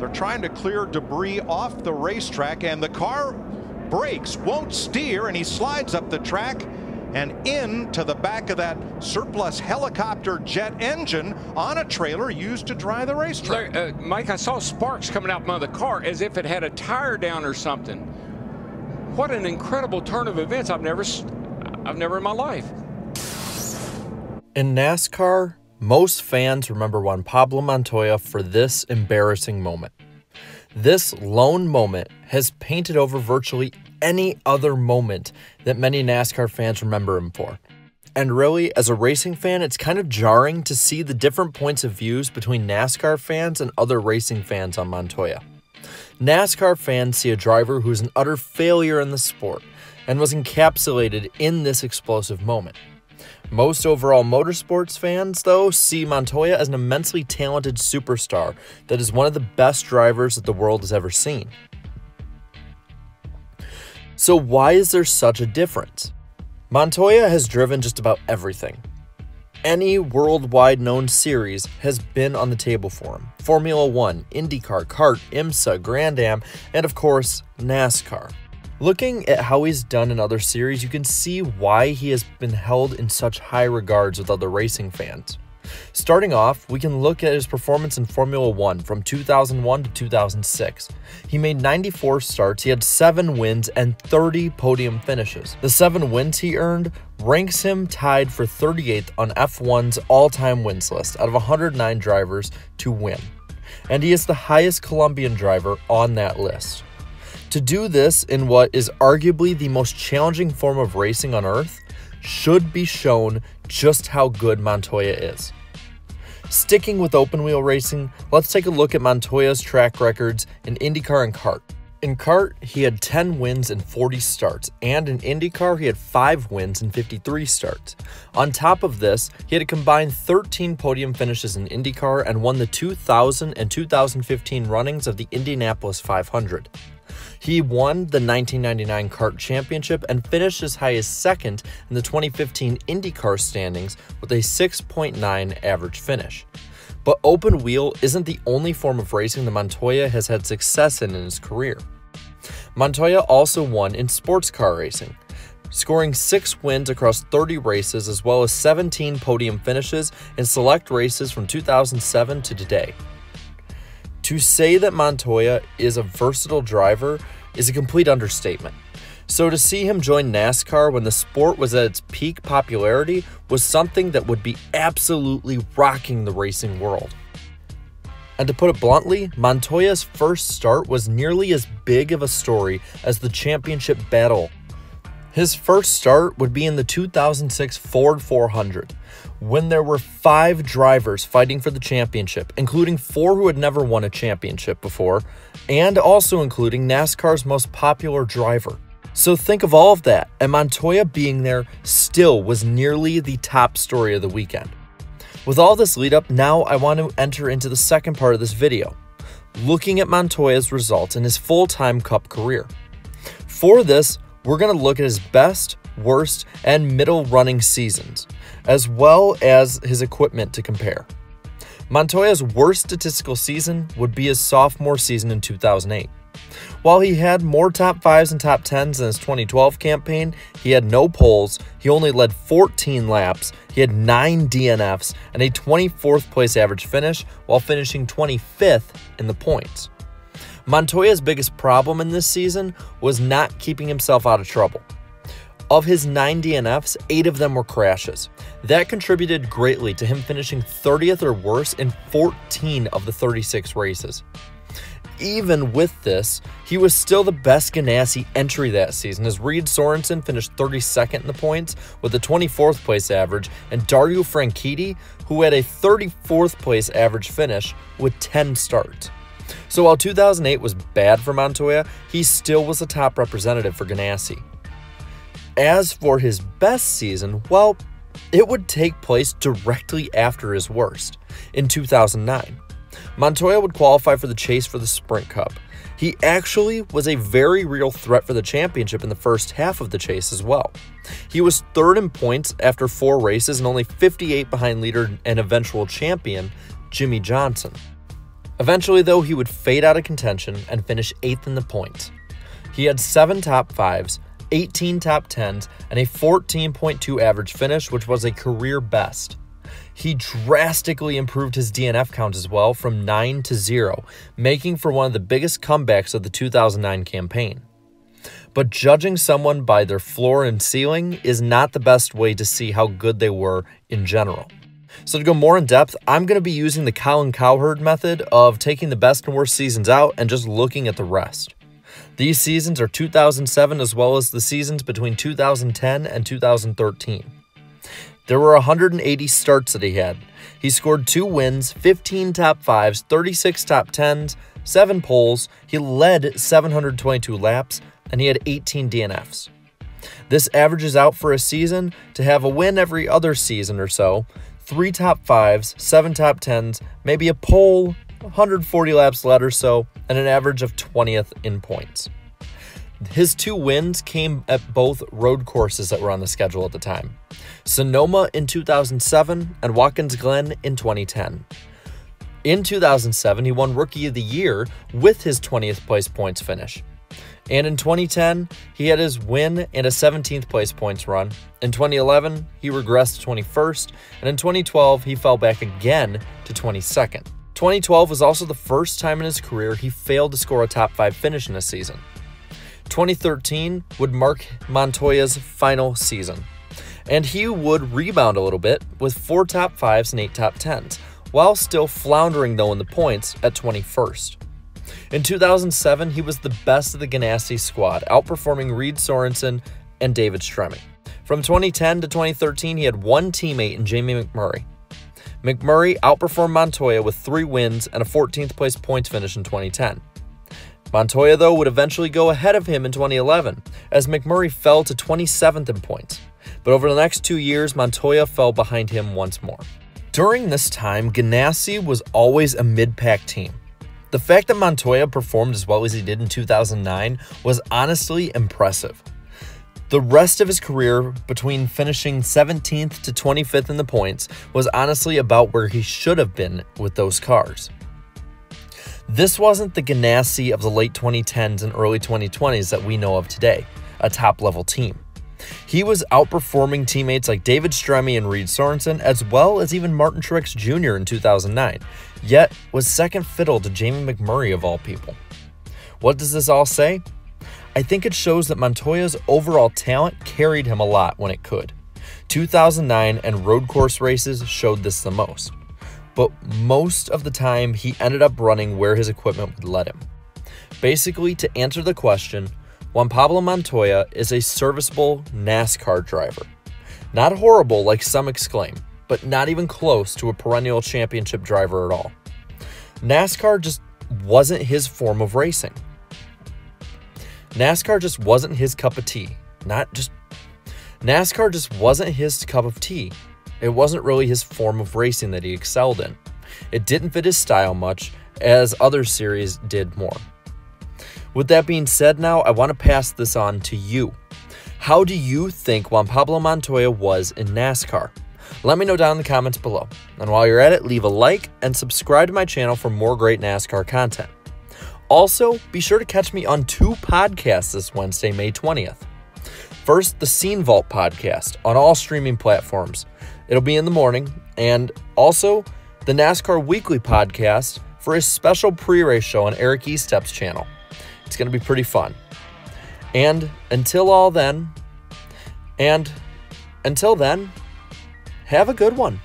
They're trying to clear debris off the racetrack, and the car brakes, won't steer, and he slides up the track and into the back of that surplus helicopter jet engine on a trailer used to dry the racetrack. Mike, I saw sparks coming out of the car as if it had a tire down or something. What an incredible turn of events. I've never in my life. In NASCAR, most fans remember Juan Pablo Montoya for this embarrassing moment. This lone moment has painted over virtually any other moment that many NASCAR fans remember him for. And really, as a racing fan, it's kind of jarring to see the different points of views between NASCAR fans and other racing fans on Montoya. NASCAR fans see a driver who's an utter failure in the sport and was encapsulated in this explosive moment. Most overall motorsports fans, though, see Montoya as an immensely talented superstar that is one of the best drivers that the world has ever seen. So why is there such a difference? Montoya has driven just about everything. Any worldwide known series has been on the table for him. Formula One, IndyCar, CART, IMSA, Grand Am, and of course, NASCAR. Looking at how he's done in other series, you can see why he has been held in such high regards with other racing fans. Starting off, we can look at his performance in Formula One from 2001 to 2006. He made 94 starts, he had 7 wins, and 30 podium finishes. The 7 wins he earned ranks him tied for 38th on F1's all-time wins list out of 109 drivers to win. And he is the highest Colombian driver on that list. To do this in what is arguably the most challenging form of racing on Earth should be shown just how good Montoya is. Sticking with open-wheel racing, let's take a look at Montoya's track records in IndyCar and CART. In CART, he had 10 wins and 40 starts, and in IndyCar, he had 5 wins and 53 starts. On top of this, he had a combined 13 podium finishes in IndyCar and won the 2000 and 2015 runnings of the Indianapolis 500. He won the 1999 CART Championship and finished as high as 2nd in the 2015 IndyCar standings with a 6.9 average finish. But open wheel isn't the only form of racing that Montoya has had success in his career. Montoya also won in sports car racing, scoring 6 wins across 30 races as well as 17 podium finishes in select races from 2007 to today. To say that Montoya is a versatile driver is a complete understatement. So to see him join NASCAR when the sport was at its peak popularity was something that would be absolutely rocking the racing world. And to put it bluntly, Montoya's first start was nearly as big of a story as the championship battle. His first start would be in the 2006 Ford 400, when there were 5 drivers fighting for the championship, including 4 who had never won a championship before, and also including NASCAR's most popular driver. So think of all of that, and Montoya being there still was nearly the top story of the weekend. With all this lead up, now I want to enter into the second part of this video, looking at Montoya's results in his full-time Cup career. For this, we're going to look at his best, worst, and middle running seasons, as well as his equipment to compare. Montoya's worst statistical season would be his sophomore season in 2008. While he had more top 5s and top 10s in his 2012 campaign, he had no poles, he only led 14 laps, he had 9 DNFs, and a 24th place average finish while finishing 25th in the points. Montoya's biggest problem in this season was not keeping himself out of trouble. Of his 9 DNFs, 8 of them were crashes. That contributed greatly to him finishing 30th or worse in 14 of the 36 races. Even with this, he was still the best Ganassi entry that season, as Reed Sorenson finished 32nd in the points with a 24th place average, and Dario Franchitti, who had a 34th place average finish with 10 starts. So while 2008 was bad for Montoya, he still was the top representative for Ganassi. As for his best season, well, it would take place directly after his worst. In 2009, Montoya would qualify for the chase for the Sprint Cup. He actually was a very real threat for the championship in the first half of the chase as well. He was 3rd in points after 4 races and only 58 behind leader and eventual champion, Jimmie Johnson. Eventually, though, he would fade out of contention and finish 8th in the points. He had 7 top 5s, 18 top 10s, and a 14.2 average finish, which was a career best. He drastically improved his DNF count as well from 9 to 0, making for one of the biggest comebacks of the 2009 campaign. But judging someone by their floor and ceiling is not the best way to see how good they were in general. So to go more in depth, I'm going to be using the Colin Cowherd method of taking the best and worst seasons out and just looking at the rest. These seasons are 2007 as well as the seasons between 2010 and 2013. There were 180 starts that he had. He scored 2 wins, 15 top 5s, 36 top 10s, 7 poles, he led 722 laps, and he had 18 DNFs. This averages out for a season to have a win every other season or so, 3 top 5s, 7 top 10s, maybe a pole, 140 laps led or so, and an average of 20th in points. His 2 wins came at both road courses that were on the schedule at the time, Sonoma in 2007 and Watkins Glen in 2010. In 2007, he won Rookie of the Year with his 20th place points finish. And in 2010, he had his win and a 17th place points run. In 2011, he regressed to 21st, and in 2012, he fell back again to 22nd. 2012 was also the first time in his career he failed to score a top 5 finish in a season. 2013 would mark Montoya's final season, and he would rebound a little bit with 4 top 5s and 8 top 10s, while still floundering though in the points at 21st. In 2007, he was the best of the Ganassi squad, outperforming Reed Sorenson and David Stremme. From 2010 to 2013, he had 1 teammate in Jamie McMurray. McMurray outperformed Montoya with 3 wins and a 14th place points finish in 2010. Montoya, though, would eventually go ahead of him in 2011, as McMurray fell to 27th in points. But over the next 2 years, Montoya fell behind him once more. During this time, Ganassi was always a mid-pack team. The fact that Montoya performed as well as he did in 2009 was honestly impressive. The rest of his career, between finishing 17th to 25th in the points, was honestly about where he should have been with those cars. This wasn't the Ganassi of the late 2010s and early 2020s that we know of today, a top-level team. He was outperforming teammates like David Stremme and Reed Sorenson, as well as even Martin Truex Jr. in 2009, yet was second fiddle to Jamie McMurray of all people. What does this all say? I think it shows that Montoya's overall talent carried him a lot when it could. 2009 and road course races showed this the most, but most of the time he ended up running where his equipment would let him. Basically, to answer the question, Juan Pablo Montoya is a serviceable NASCAR driver. Not horrible like some exclaim, but not even close to a perennial championship driver at all. NASCAR just wasn't his form of racing. NASCAR just wasn't his cup of tea. NASCAR just wasn't his cup of tea. It wasn't really his form of racing that he excelled in. It didn't fit his style much, as other series did more. With that being said, now I want to pass this on to you. How do you think Juan Pablo Montoya was in NASCAR? Let me know down in the comments below. And while you're at it, leave a like and subscribe to my channel for more great NASCAR content. Also, be sure to catch me on 2 podcasts this Wednesday, May 20th. First, the Scene Vault podcast on all streaming platforms. It'll be in the morning. And also, the NASCAR Weekly podcast for a special pre-race show on Eric Estep's channel. It's going to be pretty fun. And until then, have a good one.